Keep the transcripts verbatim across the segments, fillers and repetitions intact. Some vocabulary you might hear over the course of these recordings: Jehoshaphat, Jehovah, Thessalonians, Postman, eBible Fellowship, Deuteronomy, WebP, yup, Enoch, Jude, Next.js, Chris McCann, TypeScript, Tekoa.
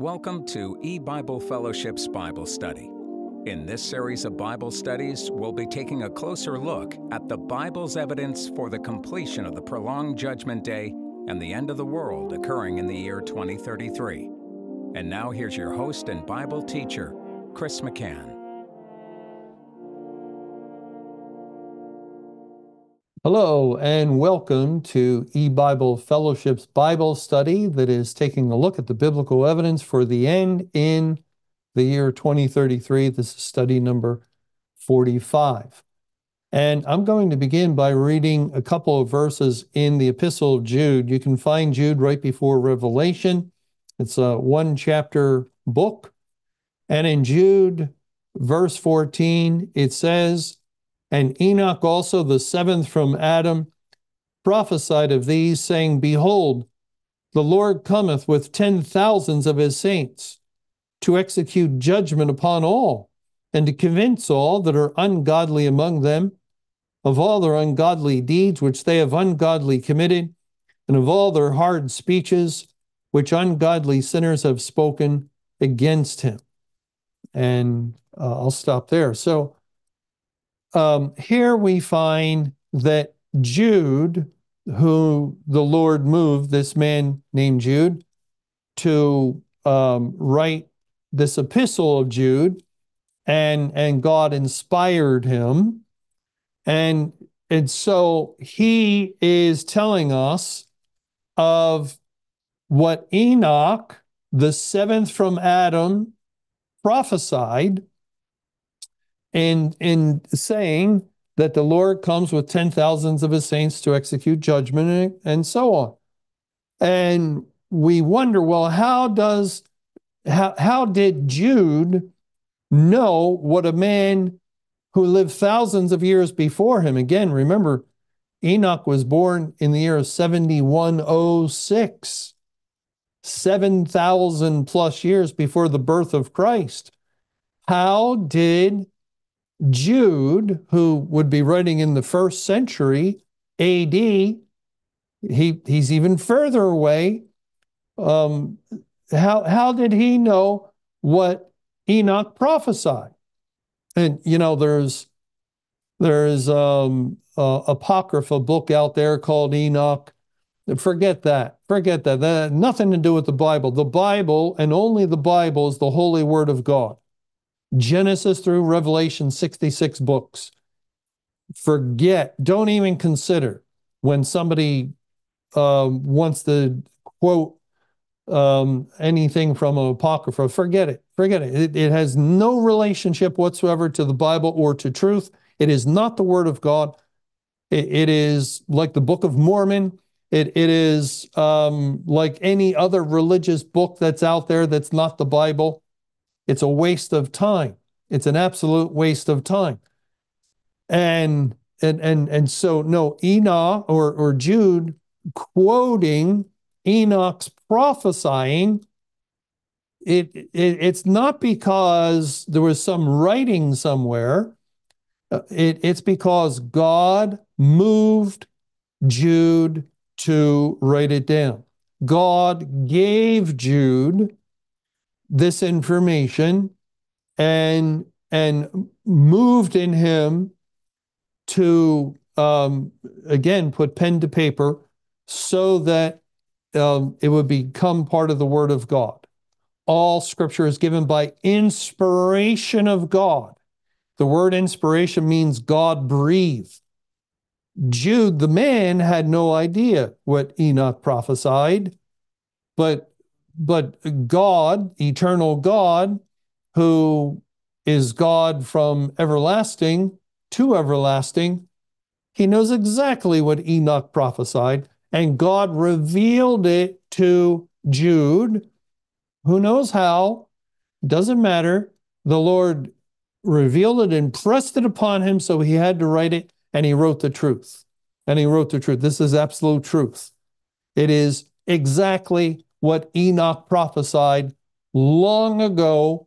Welcome to eBible Fellowship's Bible Study. In this series of Bible studies, we'll be taking a closer look at the Bible's evidence for the completion of the prolonged Judgment Day and the end of the world occurring in the year twenty thirty-three. And now here's your host and Bible teacher, Chris McCann. Hello and welcome to eBible Fellowship's Bible Study that is taking a look at the biblical evidence for the end in the year twenty thirty-three. This is study number forty-five. And I'm going to begin by reading a couple of verses in the Epistle of Jude. You can find Jude right before Revelation. It's a one chapter book. And in Jude, verse fourteen, it says, "And Enoch also, the seventh from Adam, prophesied of these, saying, Behold, the Lord cometh with ten thousands of his saints, to execute judgment upon all, and to convince all that are ungodly among them, of all their ungodly deeds which they have ungodly committed, and of all their hard speeches which ungodly sinners have spoken against him." And uh, I'll stop there. So, Um, here we find that Jude, who the Lord moved, this man named Jude, to um, write this epistle of Jude, and, and God inspired him. And, and so he is telling us of what Enoch, the seventh from Adam, prophesied, and in saying that the Lord comes with ten thousands of his saints to execute judgment, and so on. And we wonder, well, how does how how did Jude know what a man who lived thousands of years before him? Again, remember, Enoch was born in the year seventy-one oh six, seven thousand plus years before the birth of Christ. How did Jude, who would be writing in the first century A D, he, he's even further away, um, how, how did he know what Enoch prophesied? And, you know, there's there's um, an Apocrypha book out there called Enoch. Forget that. Forget that. That had nothing to do with the Bible. The Bible, and only the Bible, is the holy word of God. Genesis through Revelation, sixty-six books. Forget, don't even consider when somebody um, wants to quote um, anything from an Apocrypha. Forget it, forget it. it. It has no relationship whatsoever to the Bible or to truth. It is not the Word of God. It, it is like the Book of Mormon. It, it is um, like any other religious book that's out there that's not the Bible. It's a waste of time. It's an absolute waste of time. And and and and so no, Enoch or, or Jude quoting Enoch's prophesying, it, it it's not because there was some writing somewhere. It, it's because God moved Jude to write it down. God gave Jude this information and and moved in him to, um, again, put pen to paper so that um, it would become part of the Word of God. All Scripture is given by inspiration of God. The word inspiration means God breathed. Jude, the man, had no idea what Enoch prophesied, but But God, eternal God, who is God from everlasting to everlasting, he knows exactly what Enoch prophesied, and God revealed it to Jude. Who knows how? Doesn't matter. The Lord revealed it and pressed it upon him, so he had to write it, and he wrote the truth. And he wrote the truth. This is absolute truth. It is exactly what Enoch prophesied long ago,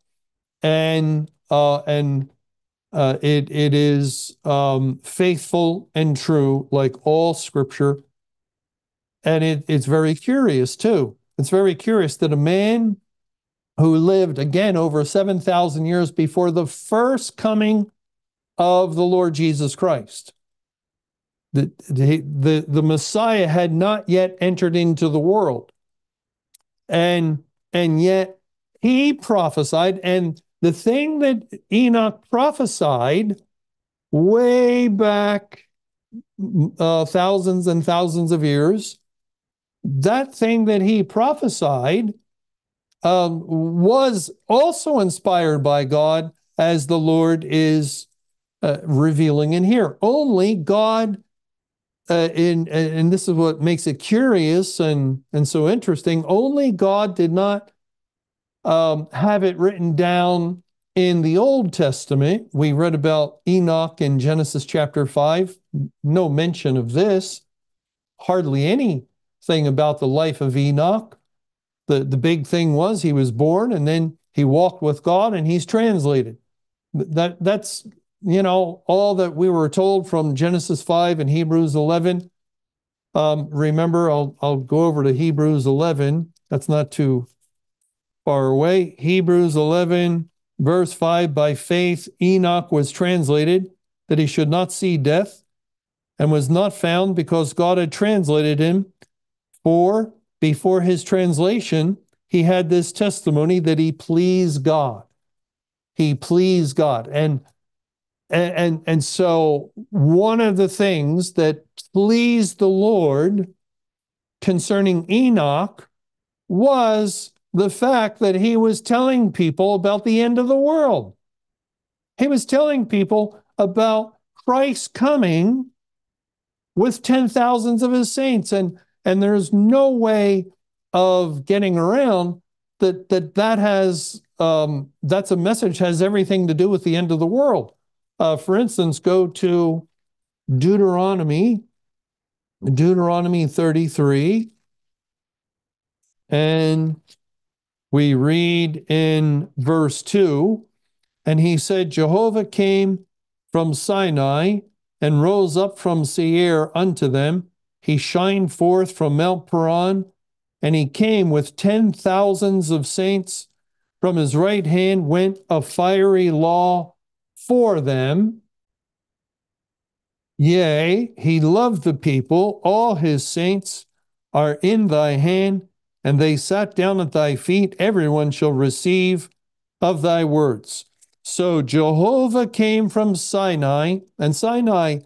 and uh, and uh, it it is um, faithful and true, like all Scripture. And it it's very curious too. It's very curious that a man who lived again over seven thousand years before the first coming of the Lord Jesus Christ. The, the, the Messiah had not yet entered into the world. And, and yet he prophesied. And the thing that Enoch prophesied way back uh, thousands and thousands of years, that thing that he prophesied um, was also inspired by God, as the Lord is uh, revealing in here. Only God, uh, in, and this is what makes it curious and, and so interesting, only God did not um, have it written down in the Old Testament. We read about Enoch in Genesis chapter five, no mention of this, hardly any thing about the life of Enoch. The, the big thing was he was born and then he walked with God and he's translated. That, that's, you know, all that we were told from Genesis five and Hebrews eleven. Um, remember, I'll, I'll go over to Hebrews eleven. That's not too far away. Hebrews eleven, verse five, by faith Enoch was translated that he should not see death, and was not found because God had translated him. For before his translation, he had this testimony that he pleased God. He pleased God. And, and, and so one of the things that pleased the Lord concerning Enoch was the fact that he was telling people about the end of the world. He was telling people about Christ coming with ten thousands of his saints. And And there's no way of getting around that that, that has, um, that's a message has everything to do with the end of the world. Uh, for instance, go to Deuteronomy, Deuteronomy thirty-three. And we read in verse two, and he said, Jehovah came from Sinai and rose up from Seir unto them. He shined forth from Mount Paran, and he came with ten thousands of saints. From his right hand went a fiery law for them. Yea, he loved the people. All his saints are in thy hand, and they sat down at thy feet. Everyone shall receive of thy words. So Jehovah came from Sinai, and Sinai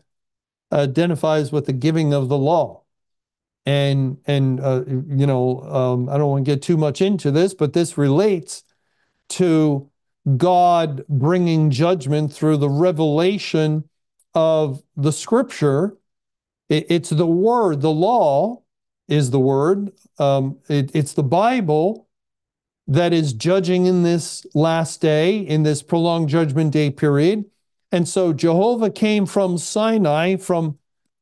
identifies with the giving of the law. And, and uh, you know, um, I don't want to get too much into this, but this relates to God bringing judgment through the revelation of the Scripture. It, it's the Word. The law is the Word. Um, it, it's the Bible that is judging in this last day, in this prolonged judgment day period. And so Jehovah came from Sinai, from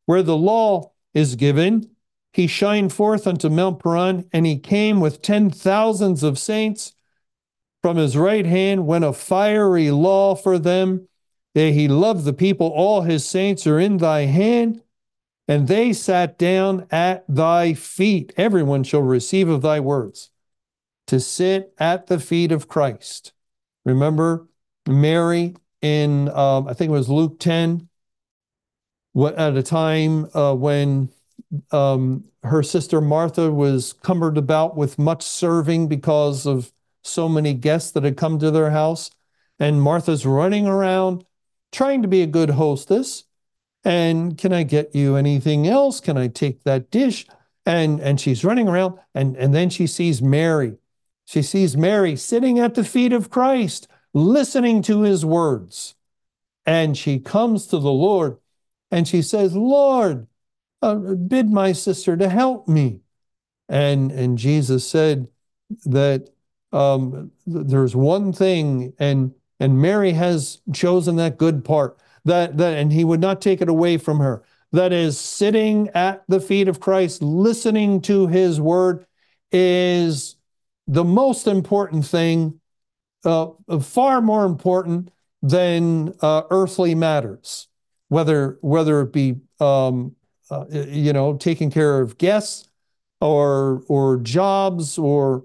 where the law is given. He shined forth unto Mount Paran, and he came with ten thousands of saints. From his right hand went a fiery law for them. There he loved the people. All his saints are in thy hand, and they sat down at thy feet. Everyone shall receive of thy words. To sit at the feet of Christ. Remember Mary in, um, I think it was Luke ten, what, at a time uh, when um, her sister Martha was cumbered about with much serving because of so many guests that had come to their house. And Martha's running around trying to be a good hostess. And can I get you anything else? Can I take that dish? And, and she's running around. And, and then she sees Mary. She sees Mary sitting at the feet of Christ, listening to his words. And she comes to the Lord and she says, Lord, uh, bid my sister to help me. And, and Jesus said that um, there's one thing, and, and Mary has chosen that good part, that, that, and he would not take it away from her. That is, sitting at the feet of Christ, listening to his word, is the most important thing. Uh, far more important than uh, earthly matters, whether whether it be um, uh, you know, taking care of guests or or jobs or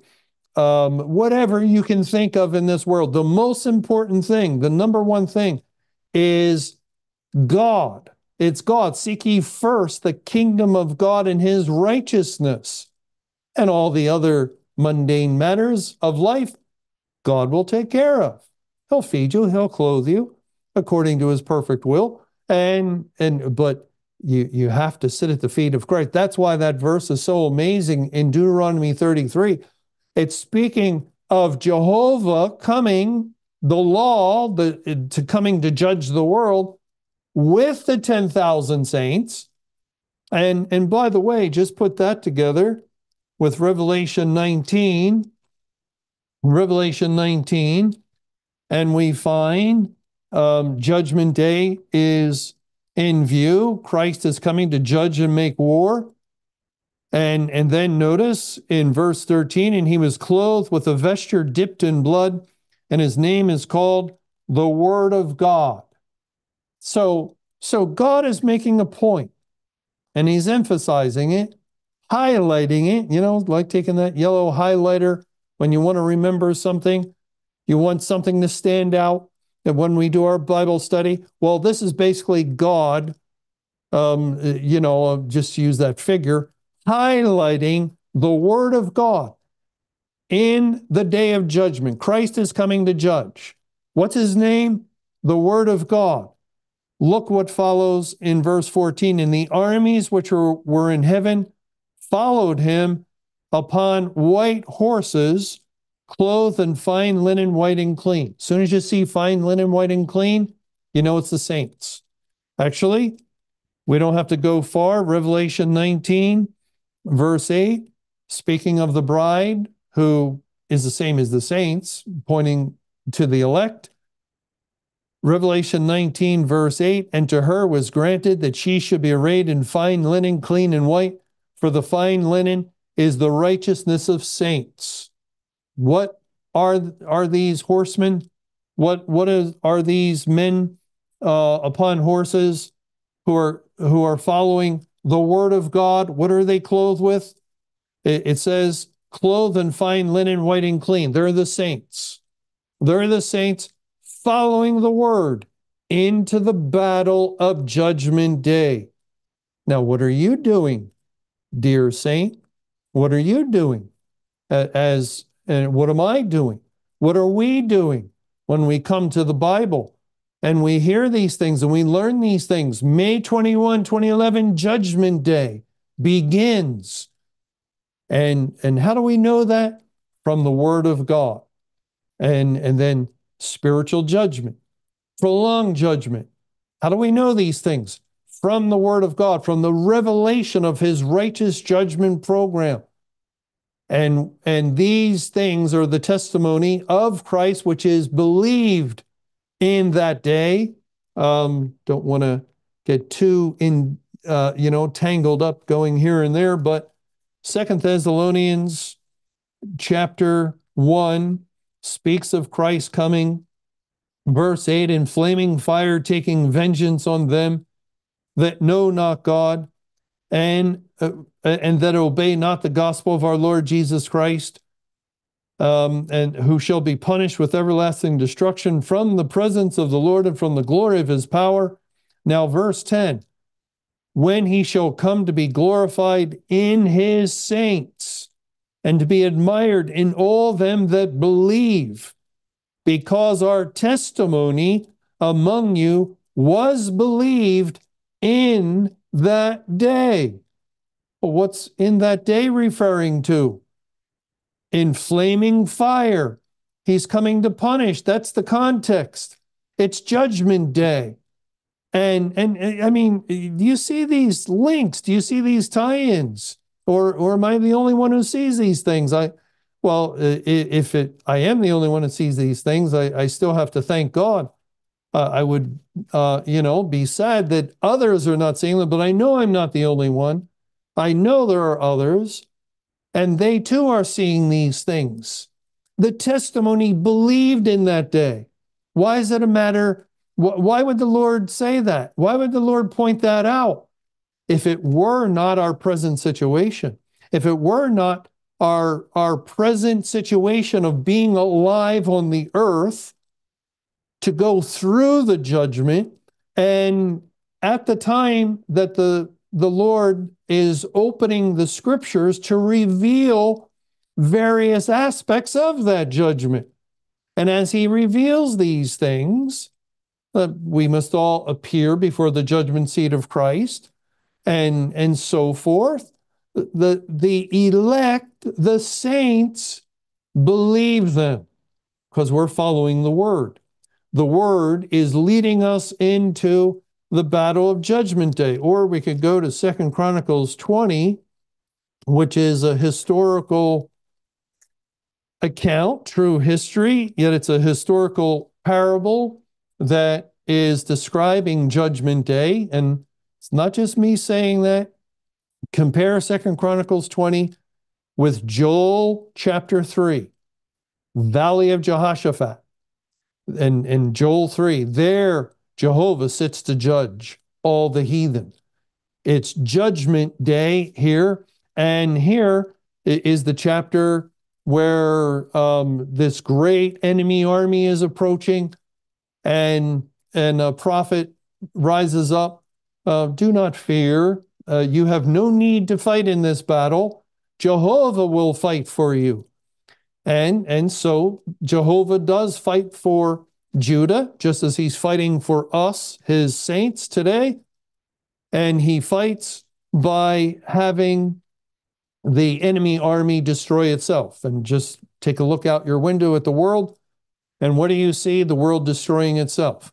um, whatever you can think of in this world. The most important thing, the number one thing is God. It's God. Seek ye first the kingdom of God and his righteousness, and all the other mundane matters of life God will take care of. He'll feed you, he'll clothe you according to his perfect will. And and but you you have to sit at the feet of Christ. That's why that verse is so amazing in Deuteronomy thirty-three. It's speaking of Jehovah coming, the law, the to coming to judge the world with the ten thousand saints. And and by the way, just put that together with Revelation nineteen. Revelation nineteen, and we find um, Judgment Day is in view. Christ is coming to judge and make war. And, and then notice in verse thirteen, and he was clothed with a vesture dipped in blood, and his name is called the Word of God. So, so God is making a point, and he's emphasizing it, highlighting it, you know, like taking that yellow highlighter. When you want to remember something, you want something to stand out. And when we do our Bible study, well, this is basically God, um, you know, I'll just use that figure, highlighting the Word of God in the day of judgment. Christ is coming to judge. What's his name? The Word of God. Look what follows in verse fourteen. And the armies which were, were in heaven followed him upon white horses, clothed in fine linen, white and clean. As soon as you see fine linen, white and clean, you know it's the saints. Actually, we don't have to go far. Revelation nineteen, verse eight, speaking of the bride, who is the same as the saints, pointing to the elect. Revelation nineteen, verse eight, and to her was granted that she should be arrayed in fine linen, clean and white, for the fine linen is the righteousness of saints. What are, are these horsemen? What, what is, are these men uh, upon horses who are, who are following the Word of God? What are they clothed with? It, it says, clothed in fine linen, white and clean. They're the saints. They're the saints following the Word into the battle of Judgment Day. Now, what are you doing, dear saint? What are you doing? As and what am I doing? What are we doing when we come to the Bible and we hear these things and we learn these things? May twenty-first, twenty eleven, Judgment Day begins. And, and how do we know that? From the Word of God. And, and then spiritual judgment, prolonged judgment. How do we know these things? From the Word of God, from the revelation of his righteous judgment program. And, and these things are the testimony of Christ, which is believed in that day. Um, don't want to get too in, uh, you know, tangled up going here and there, but Second Thessalonians chapter one speaks of Christ coming, verse eight, in flaming fire, taking vengeance on them that know not God, and uh, and that obey not the gospel of our Lord Jesus Christ, um, and who shall be punished with everlasting destruction from the presence of the Lord and from the glory of his power. Now, verse ten, when he shall come to be glorified in his saints and to be admired in all them that believe, because our testimony among you was believed in that day. Well, what's in that day referring to? In flaming fire. He's coming to punish. That's the context. It's Judgment Day. And, and I mean, do you see these links? Do you see these tie-ins? Or, or am I the only one who sees these things? I, well, if it, I am the only one who sees these things, I, I still have to thank God. Uh, I would, uh, you know, be sad that others are not seeing them, but I know I'm not the only one. I know there are others, and they too are seeing these things. The testimony believed in that day. Why is it a matter? Wh- why would the Lord say that? Why would the Lord point that out? If it were not our present situation, if it were not our, our present situation of being alive on the earth to go through the judgment. And at the time that the, the Lord is opening the scriptures to reveal various aspects of that judgment. And as he reveals these things, uh, we must all appear before the judgment seat of Christ and, and so forth. The, the elect, the saints, believe them because we're following the word. The word is leading us into the battle of Judgment Day. Or we could go to Second Chronicles twenty, which is a historical account, true history, yet it's a historical parable that is describing Judgment Day. And it's not just me saying that. Compare Second Chronicles twenty with Joel chapter three, Valley of Jehoshaphat, and, and Joel three. There, Jehovah sits to judge all the heathen. It's Judgment Day here, and here is the chapter where um, this great enemy army is approaching, and, and a prophet rises up. Uh, do not fear. Uh, you have no need to fight in this battle. Jehovah will fight for you. And, and so Jehovah does fight for Judah, just as he's fighting for us, his saints today. And he fights by having the enemy army destroy itself. And just take a look out your window at the world. And what do you see? The world destroying itself.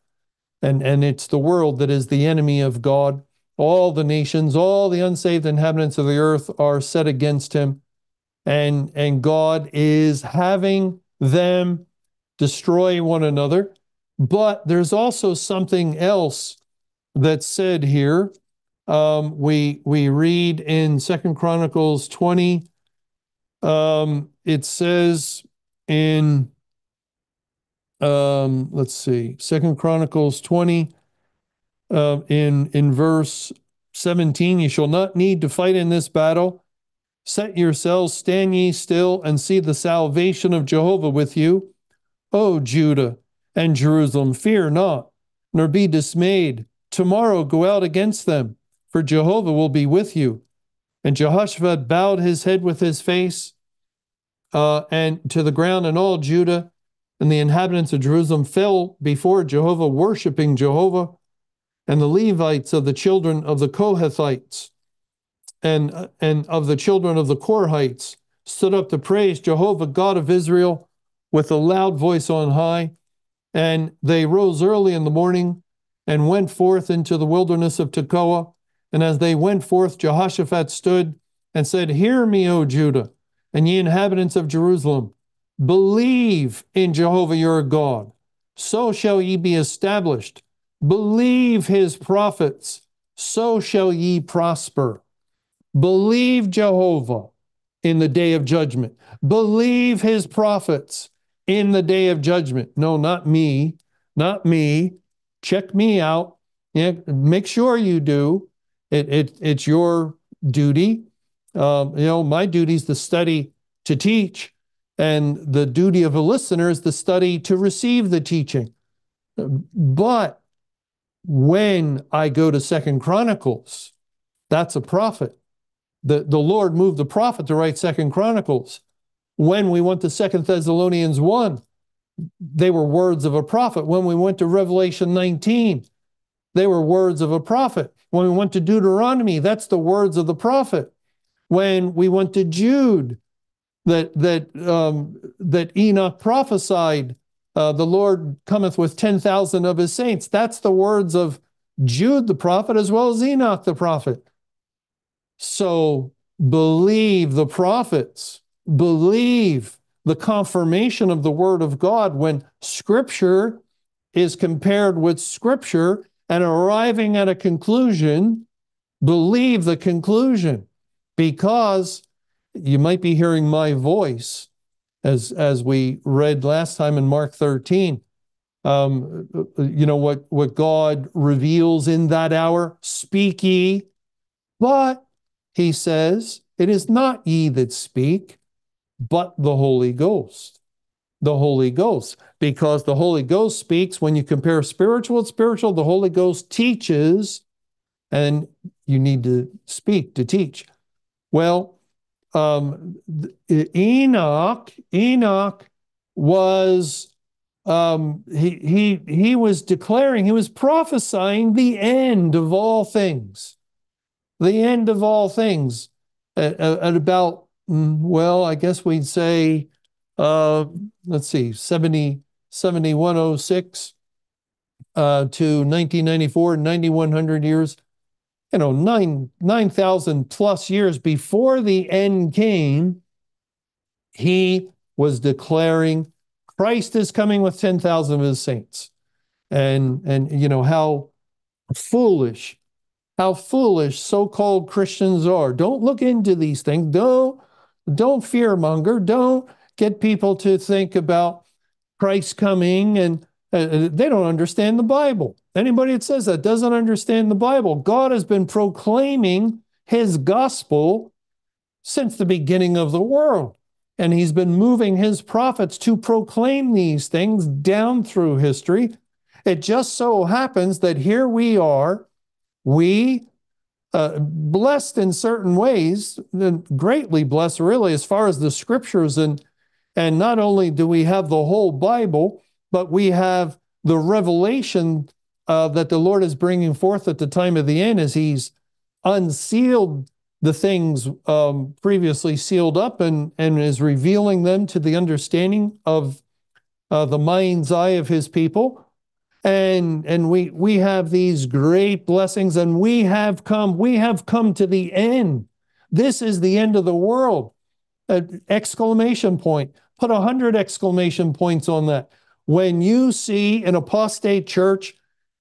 And, and it's the world that is the enemy of God. All the nations, all the unsaved inhabitants of the earth are set against him. And, and God is having them destroy one another. But there's also something else that's said here. Um, we, we read in Second Chronicles twenty, um, it says in, um, let's see, Second Chronicles twenty, Uh, in, in verse seventeen, you shall not need to fight in this battle. Set yourselves, stand ye still, and see the salvation of Jehovah with you. O Judah and Jerusalem, fear not, nor be dismayed. Tomorrow go out against them, for Jehovah will be with you. And Jehoshaphat bowed his head with his face uh, and to the ground, and all Judah and the inhabitants of Jerusalem fell before Jehovah, worshiping Jehovah, and the Levites of the children of the Kohathites and, and of the children of the Korhites stood up to praise Jehovah, God of Israel, with a loud voice on high. And they rose early in the morning and went forth into the wilderness of Tekoa. And as they went forth, Jehoshaphat stood and said, Hear me, O Judah, and ye inhabitants of Jerusalem. Believe in Jehovah your God. So shall ye be established. Believe his prophets, so shall ye prosper. Believe Jehovah in the day of judgment. Believe his prophets in the day of judgment. No, not me, not me. Check me out. Yeah, make sure you do. It, it, it's your duty. Um, you know, my duty is the study to teach, and the duty of a listener is the study to receive the teaching. But when I go to Second Chronicles, that's a prophet. The, the Lord moved the prophet to write Second Chronicles. When we went to Second Thessalonians one, they were words of a prophet. When we went to Revelation nineteen, they were words of a prophet. When we went to Deuteronomy, that's the words of the prophet. When we went to Jude, that, that, um, that Enoch prophesied, Uh, the Lord cometh with ten thousand of his saints. That's the words of Jude the prophet as well as Enoch the prophet. So believe the prophets. Believe the confirmation of the word of God when scripture is compared with scripture and arriving at a conclusion. Believe the conclusion, because you might be hearing my voice. As, as we read last time in Mark thirteen, um, you know, what, what God reveals in that hour, speak ye. But he says, it is not ye that speak, but the Holy Ghost. The Holy Ghost. Because the Holy Ghost speaks. When you compare spiritual and spiritual, the Holy Ghost teaches, and you need to speak to teach. Well, um, Enoch, Enoch was, um, he, he, he was declaring, he was prophesying the end of all things. The end of all things. At, at about, well, I guess we'd say, uh, let's see, seventy, seventy-one oh six uh, to nineteen ninety-four, ninety-one hundred years, you know, nine thousand plus years before the end came, he was declaring Christ is coming with ten thousand of his saints. And, and you know, how foolish, how foolish so-called Christians are. Don't look into these things. Don't, don't fearmonger. Don't get people to think about Christ coming, and uh, they don't understand the Bible. Anybody that says that doesn't understand the Bible. God has been proclaiming his gospel since the beginning of the world. And he's been moving his prophets to proclaim these things down through history. It just so happens that here we are, we uh, blessed in certain ways, greatly blessed really as far as the scriptures, and and not only do we have the whole Bible, but we have the revelation uh, that the Lord is bringing forth at the time of the end as he's unsealed the things um, previously sealed up, and, and is revealing them to the understanding of uh, the mind's eye of his people. And, and we, we have these great blessings, and we have come, we have come to the end. This is the end of the world. An exclamation point. Put a hundred exclamation points on that. When you see an apostate church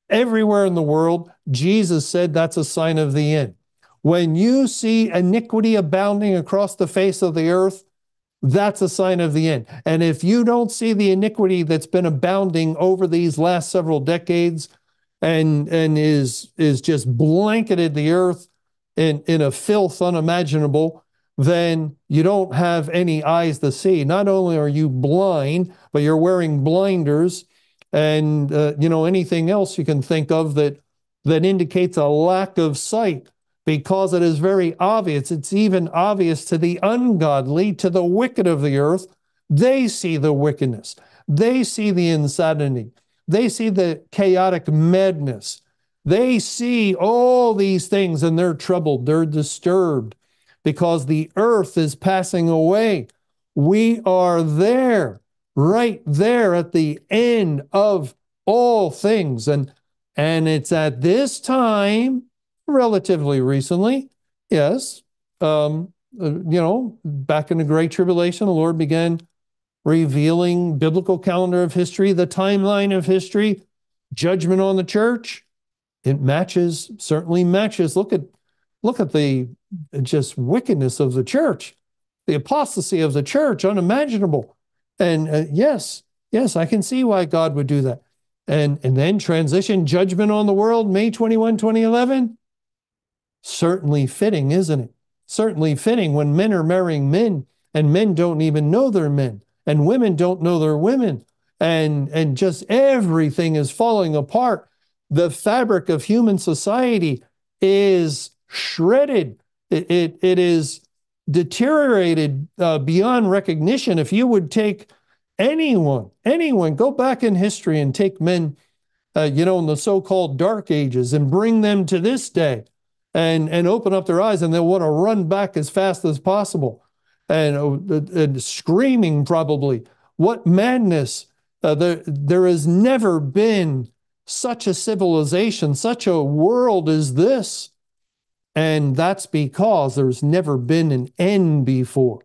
everywhere in the world, Jesus said that's a sign of the end. When you see iniquity abounding across the face of the earth, that's a sign of the end. And if you don't see the iniquity that's been abounding over these last several decades and, and is, is just blanketed the earth in, in a filth unimaginable, then you don't have any eyes to see. Not only are you blind, but you're wearing blinders and, uh, you know, anything else you can think of that, that indicates a lack of sight, because it is very obvious. It's even obvious to the ungodly, to the wicked of the earth. They see the wickedness. They see the insanity. They see the chaotic madness. They see all these things, and they're troubled. They're disturbed, because the earth is passing away. We are there, right there at the end of all things. And, and it's at this time, relatively recently, yes, um, you know, back in the Great Tribulation, the Lord began revealing biblical calendar of history, the timeline of history, judgment on the church. It matches, certainly matches. Look at Look at the just wickedness of the church, the apostasy of the church, unimaginable. And uh, yes, yes, I can see why God would do that. And, and then transition judgment on the world, May twenty-first, twenty eleven. Certainly fitting, isn't it? Certainly fitting when men are marrying men, and men don't even know they're men, and women don't know they're women. And, and just everything is falling apart. The fabric of human society is shredded. It, it, it is deteriorated uh, beyond recognition. If you would take anyone, anyone, go back in history and take men, uh, you know, in the so-called dark ages, and bring them to this day, and, and open up their eyes, and they'll want to run back as fast as possible, and, uh, and screaming probably, what madness. Uh, there, there has never been such a civilization, such a world as this. And that's because there's never been an end before.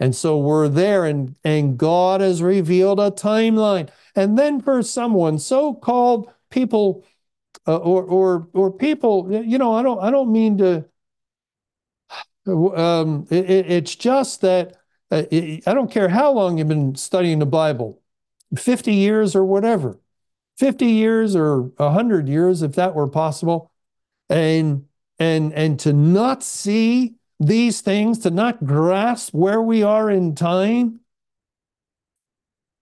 And so we're there, and, and God has revealed a timeline. And then for someone, so-called people, uh, or, or, or people, you know, I don't, I don't mean to, um, it, it's just that, uh, it, I don't care how long you've been studying the Bible, fifty years or whatever, fifty years or one hundred years, if that were possible. And And and to not see these things, to not grasp where we are in time?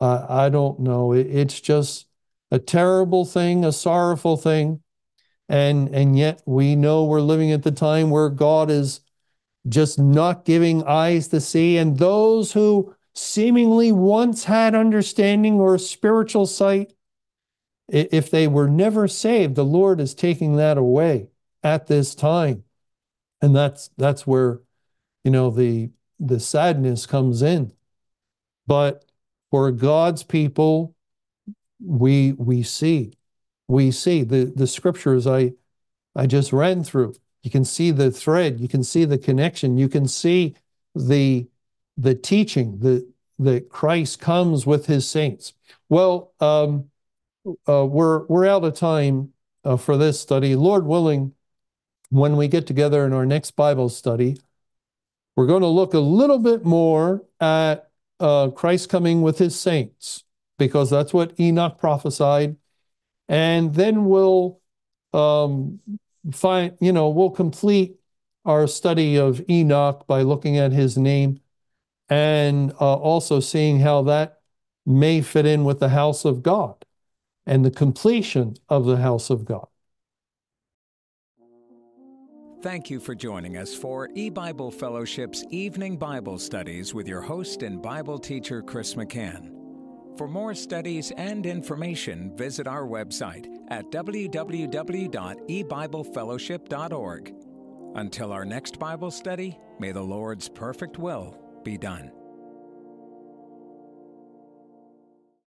I, I don't know. It, it's just a terrible thing, a sorrowful thing. And, and yet we know we're living at the time where God is just not giving eyes to see. And those who seemingly once had understanding or spiritual sight, if they were never saved, the Lord is taking that away at this time. And that's that's where, you know, the the sadness comes in. But for God's people, we we see. We see the, the scriptures I I just ran through. You can see the thread, you can see the connection, you can see the the teaching that that Christ comes with his saints. Well, um Uh, we're we're out of time uh, for this study. Lord willing, when we get together in our next Bible study, we're going to look a little bit more at uh, Christ coming with his saints, because that's what Enoch prophesied. And then we'll um, find, you know, we'll complete our study of Enoch by looking at his name and uh, also seeing how that may fit in with the house of God and the completion of the house of God. Thank you for joining us for eBible Fellowship's Evening Bible Studies with your host and Bible teacher, Chris McCann. For more studies and information, visit our website at w w w dot e bible fellowship dot org. Until our next Bible study, may the Lord's perfect will be done.